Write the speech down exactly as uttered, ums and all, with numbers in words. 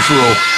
free-for-all.